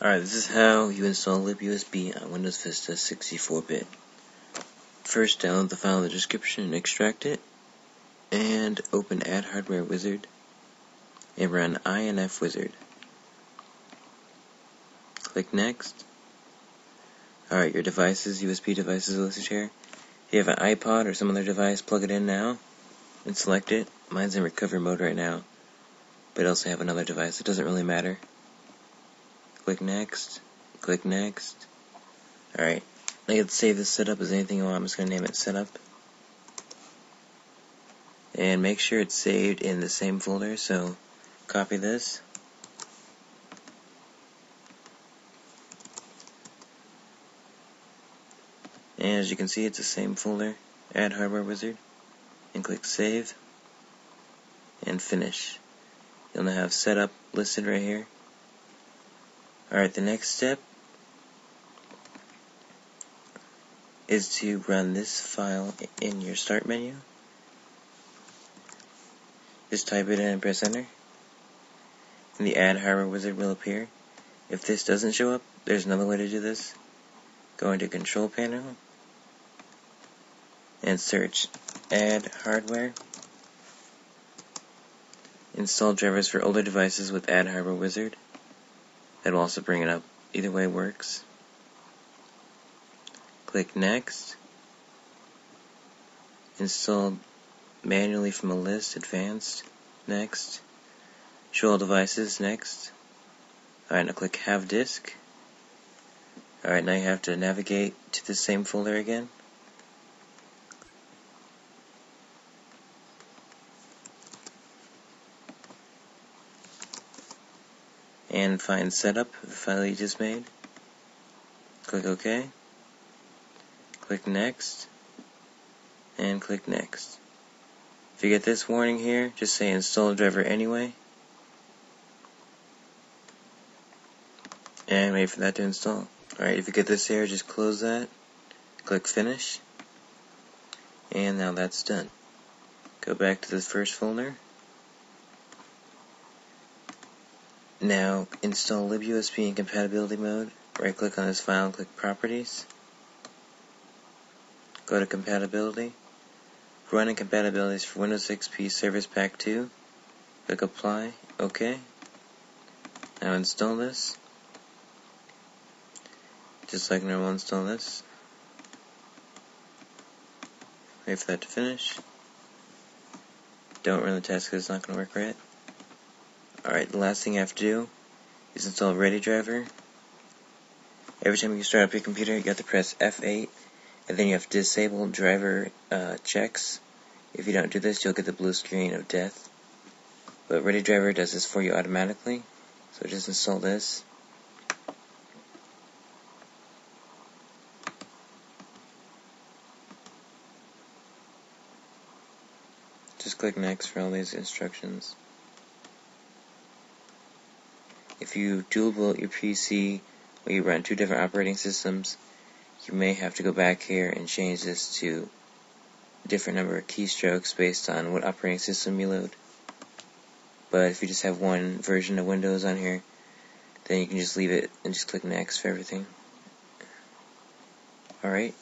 Alright, this is how you install libUSB on Windows Vista 64-bit. First, download the file in the description and extract it, and open Add Hardware Wizard, and run INF Wizard. Click Next. Alright, your devices, USB devices are listed here. If you have an iPod or some other device, plug it in now, and select it. Mine's in recovery mode right now, but I also have another device, it doesn't really matter. Click Next, click Next. Alright, I can save this setup as anything I want. I'm just going to name it Setup. And make sure it's saved in the same folder, so copy this. And as you can see, it's the same folder, Add Hardware Wizard. And click Save. And Finish. You'll now have Setup listed right here. Alright, the next step is to run this file in your Start menu. Just type it in and press Enter, and the Add Hardware Wizard will appear. If this doesn't show up, there's another way to do this. Go into Control Panel and search Add Hardware. Install drivers for older devices with Add Hardware Wizard. That will also bring it up. Either way works. Click Next. Install manually from a list. Advanced. Next. Show all devices. Next. Alright, now click Have Disk. Alright, now you have to navigate to the same folder again. And find Setup, the file you just made. Click OK. Click Next. And click Next. If you get this warning here, just say Install Driver Anyway. And wait for that to install. Alright, if you get this here, just close that. Click Finish. And now that's done. Go back to this first folder. Now install libUSB in compatibility mode. Right click on this file and click Properties. Go to Compatibility. Running compatibilities for Windows XP Service Pack 2. Click Apply. OK. Now install this. Just like normal, install this. Wait for that to finish. Don't run the test because it's not going to work right. Alright, the last thing you have to do is install ReadyDriver. Every time you start up your computer, you have to press F8, and then you have to disable driver checks. If you don't do this, you'll get the blue screen of death. But ReadyDriver does this for you automatically, so just install this. Just click Next for all these instructions. If you dual boot your PC or you run two different operating systems, you may have to go back here and change this to a different number of keystrokes based on what operating system you load. But if you just have one version of Windows on here, then you can just leave it and just click Next for everything. Alright,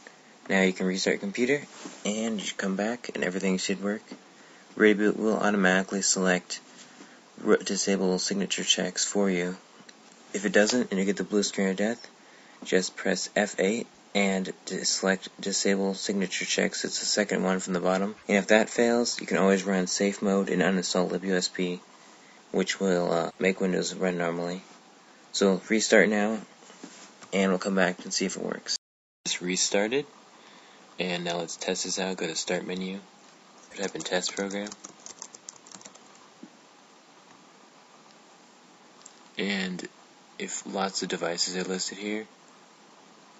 now you can restart your computer and you should come back and everything should work. Reboot will automatically select disable signature checks for you. If it doesn't and you get the blue screen of death, just press F8 and select disable signature checks. It's the second one from the bottom. And if that fails, you can always run safe mode and uninstall libUSB, which will make Windows run normally. So restart now and we'll come back and see if it works. Just restarted, and now let's test this out. Go to Start menu, type in Test Program. And if lots of devices are listed here,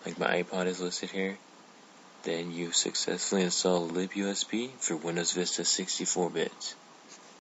like my iPod is listed here, then you successfully installed libUSB for Windows Vista 64-bit.